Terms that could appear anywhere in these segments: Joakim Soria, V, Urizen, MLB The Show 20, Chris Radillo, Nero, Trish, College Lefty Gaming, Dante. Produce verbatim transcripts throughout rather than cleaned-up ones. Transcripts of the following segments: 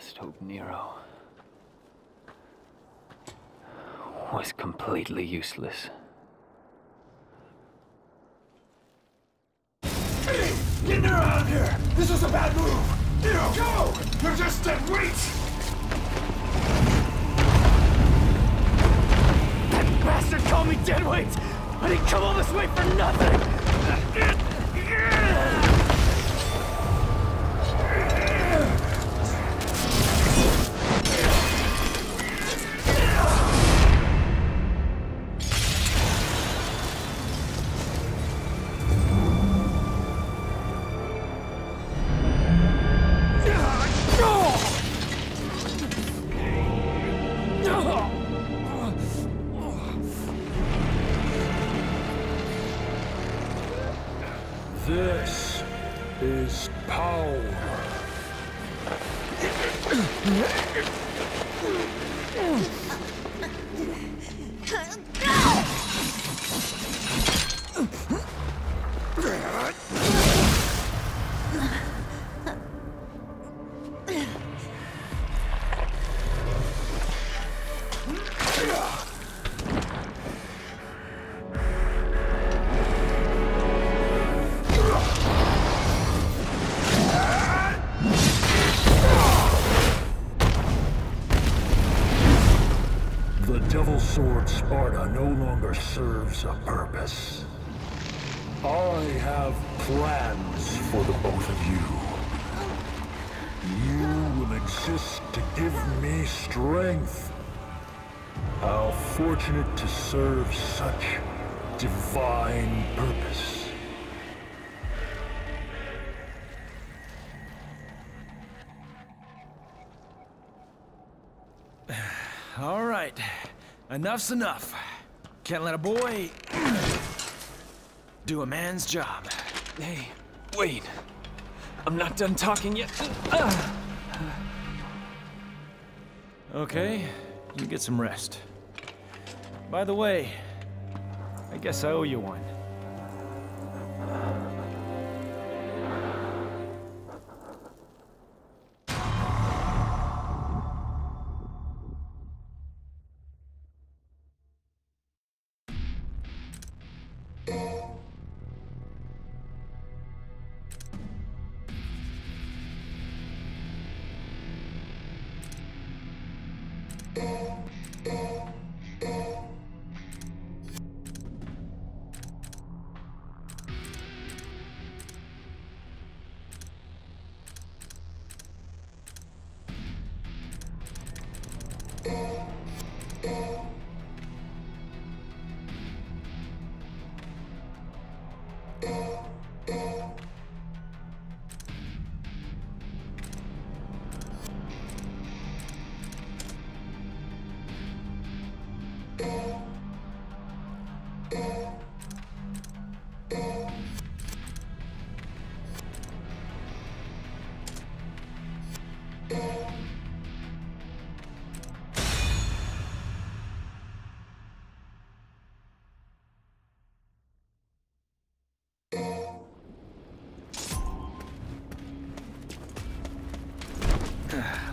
last hope Nero was completely useless. Hey! Get Nero out of here! This was a bad move! Nero, go! You're just dead weight! That bastard called me dead weight! I didn't come all this way for nothing! This is power. Sword Sparta no longer serves a purpose. I have plans for the both of you. You will exist to give me strength. How fortunate to serve such divine purpose. All right. Enough's enough. Can't let a boy do a man's job. Hey, wait. I'm not done talking yet. Okay, you get some rest. By the way, I guess I owe you one.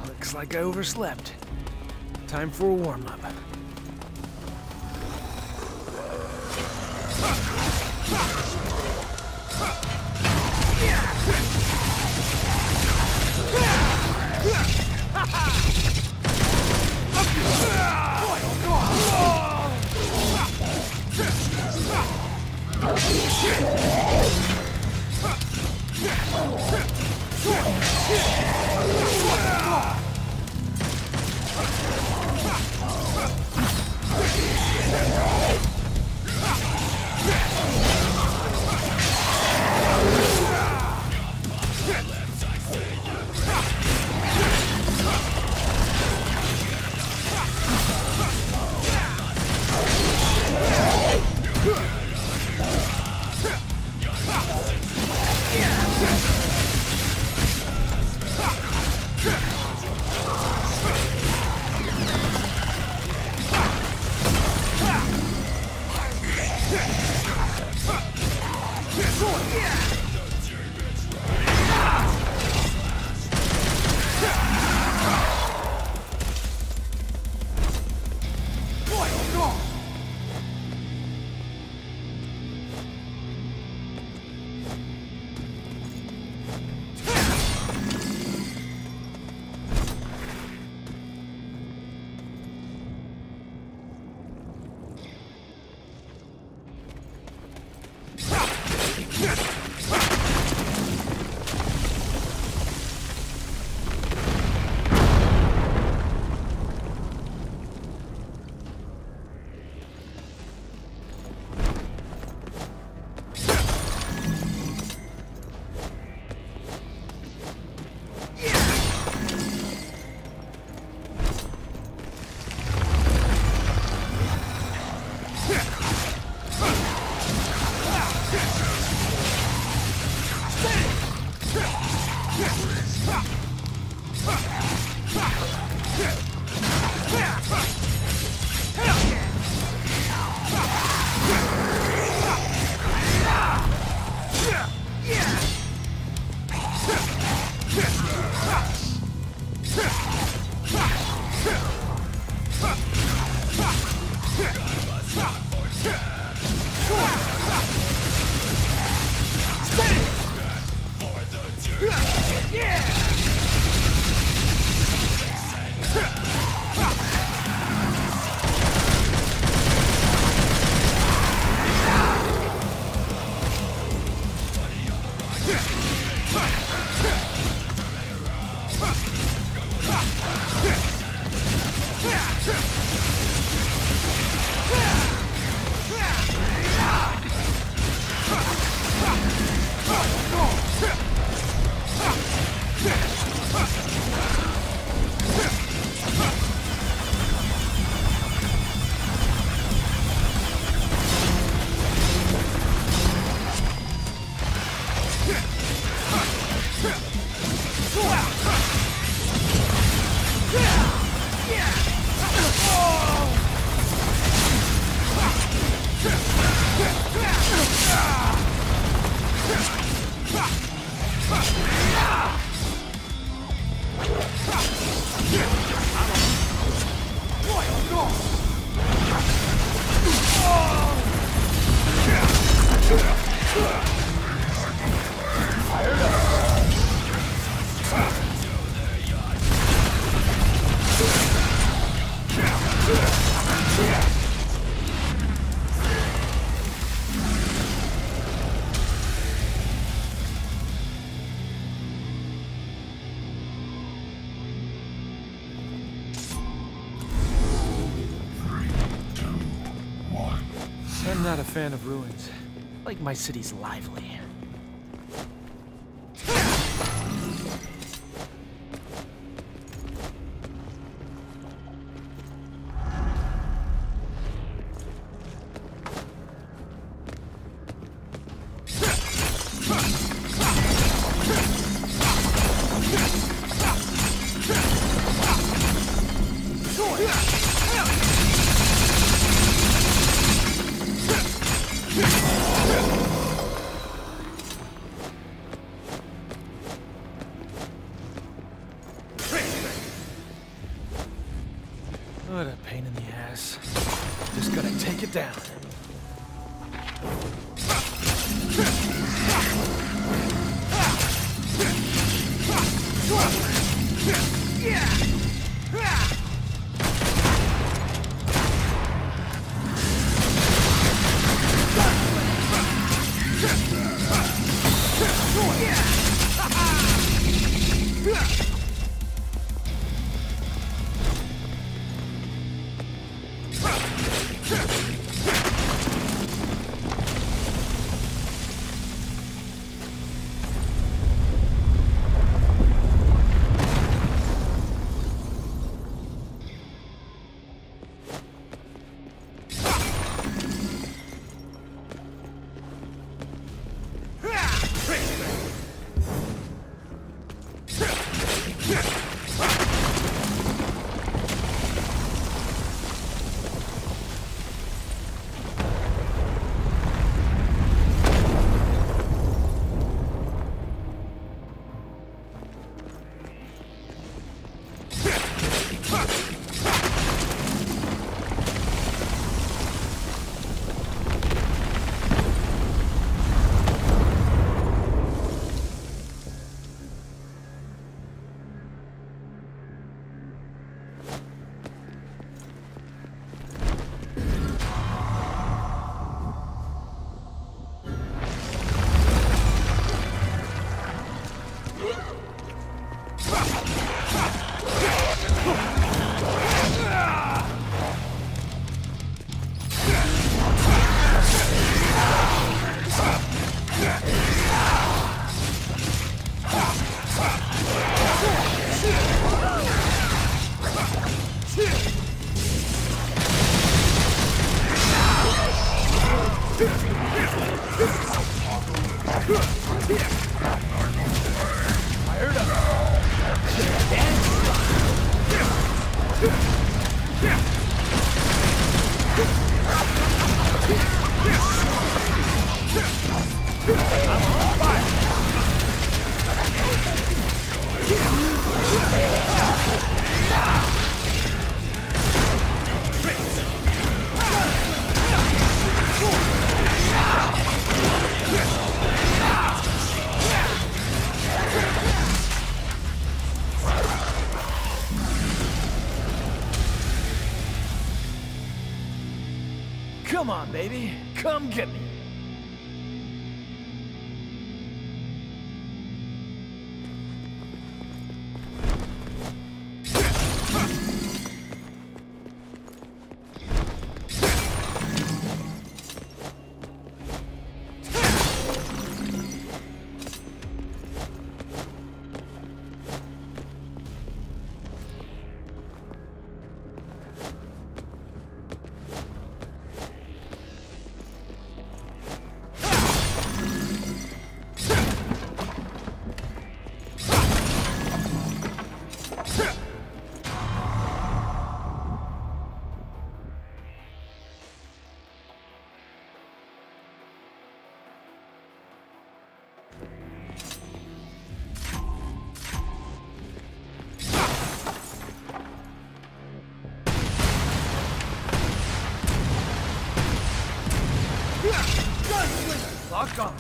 Looks like I overslept. Time for a warm-up. Shit! Not a fan of ruins. Like my city's lively. Come on, baby. Come get me. Lock on.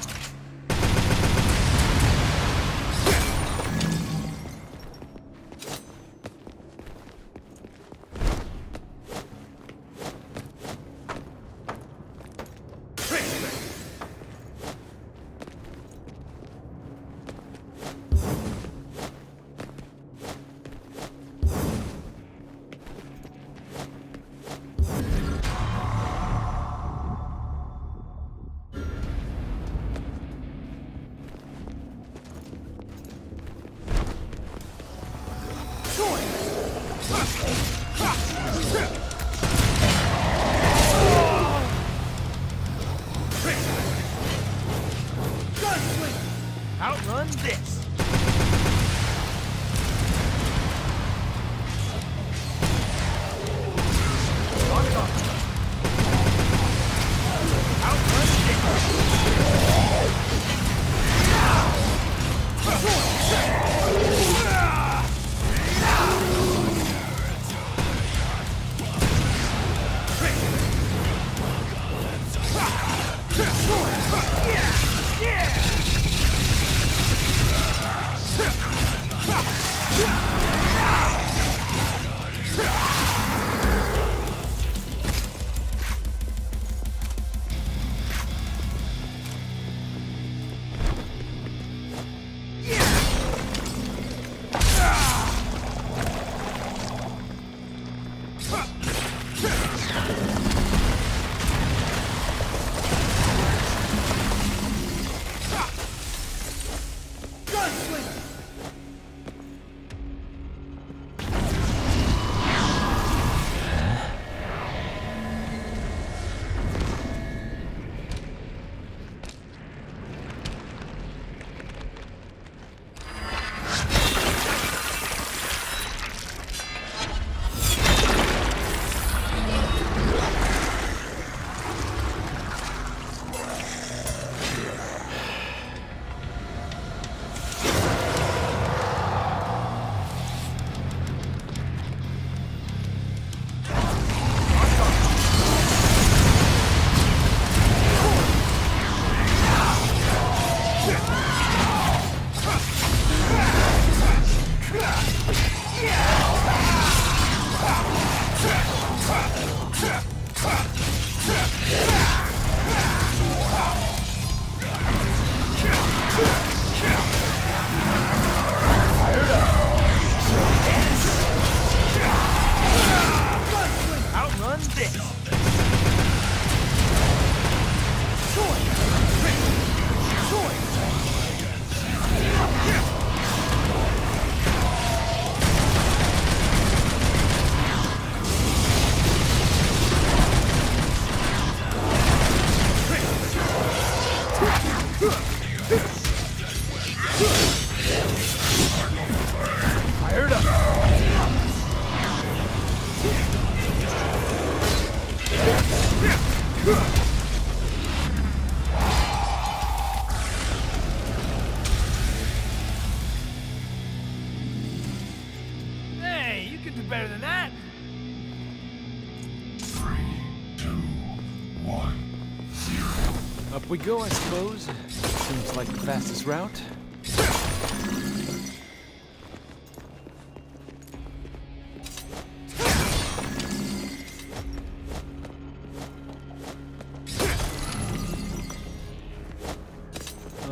Outrun this! Up we go, I suppose. Seems like the fastest route.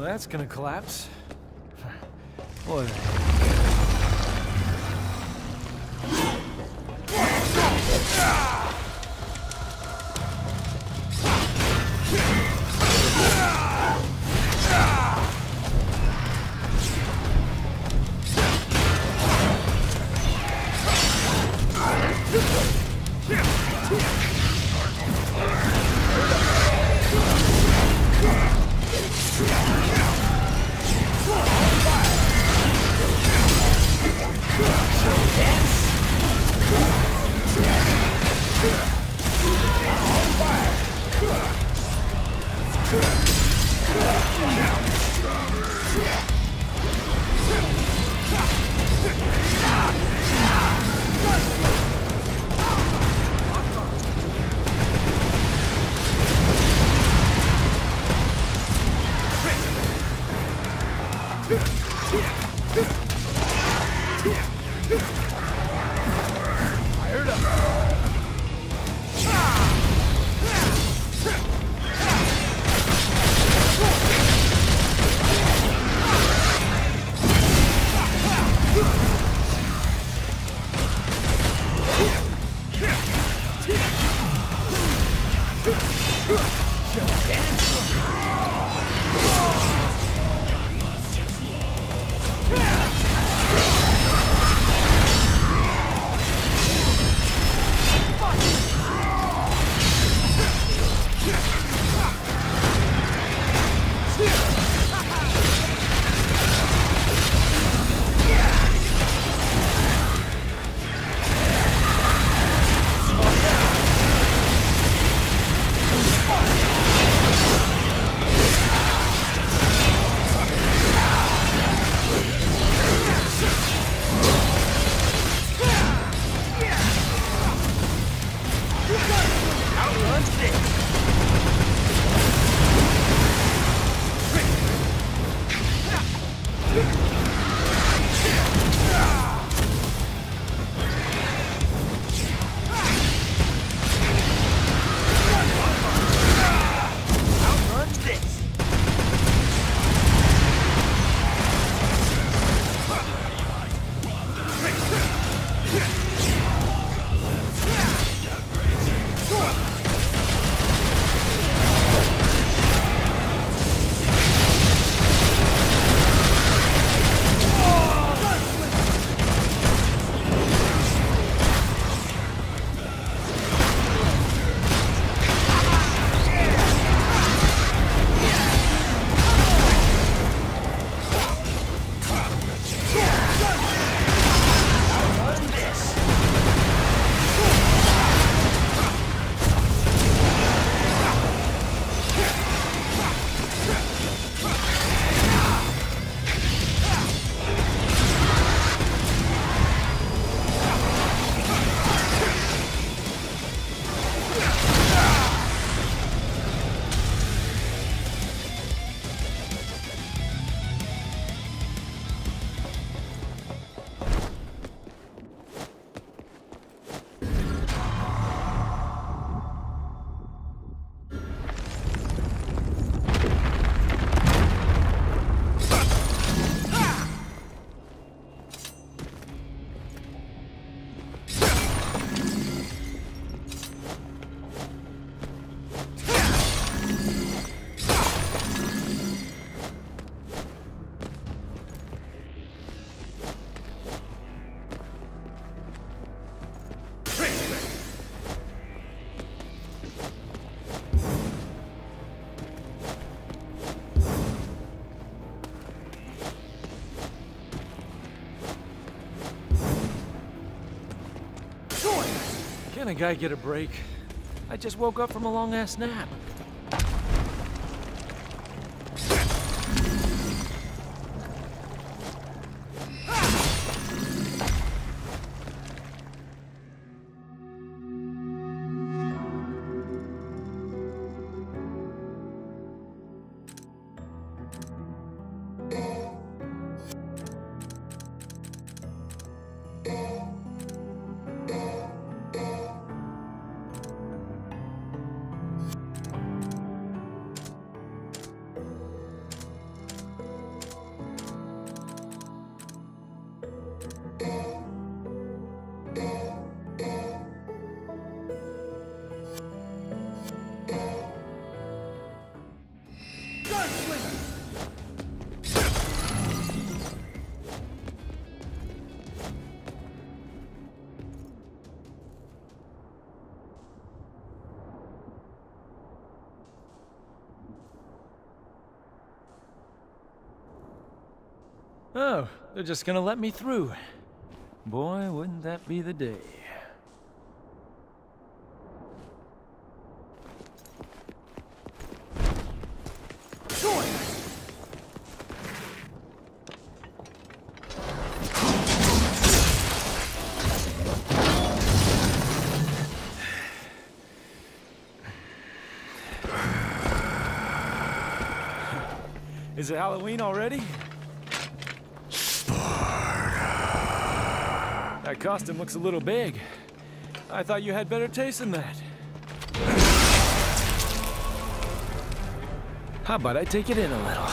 that's gonna collapse. Boy. Can a guy get a break? I just woke up from a long-ass nap. Oh, they're just gonna let me through. Boy, wouldn't that be the day. Is it Halloween already? Sparta. That costume looks a little big. I thought you had better taste than that. How about I take it in a little?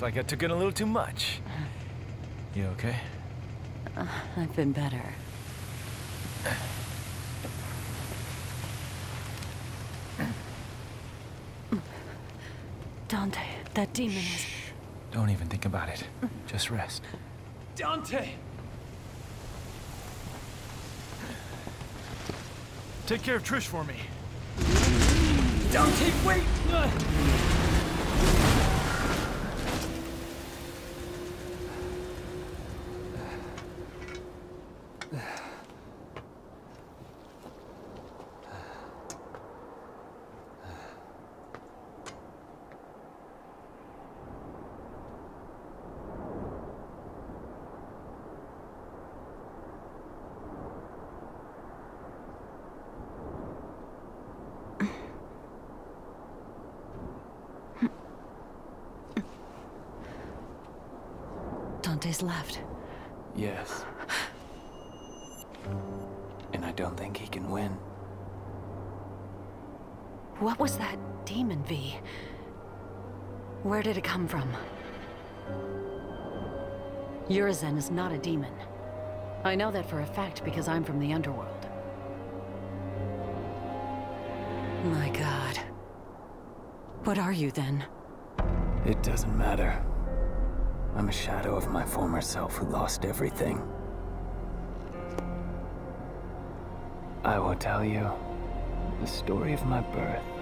Looks like I took in a little too much. You okay? Uh, I've been better. Dante, that demon is... Shh. Don't even think about it. Just rest. Dante! Take care of Trish for me. Dante, wait! Dante's left. Yes. And I don't think he can win. What was that demon, V? Where did it come from? Urizen is not a demon. I know that for a fact because I'm from the underworld. My God. What are you then? It doesn't matter. I'm a shadow of my former self who lost everything. I will tell you the story of my birth.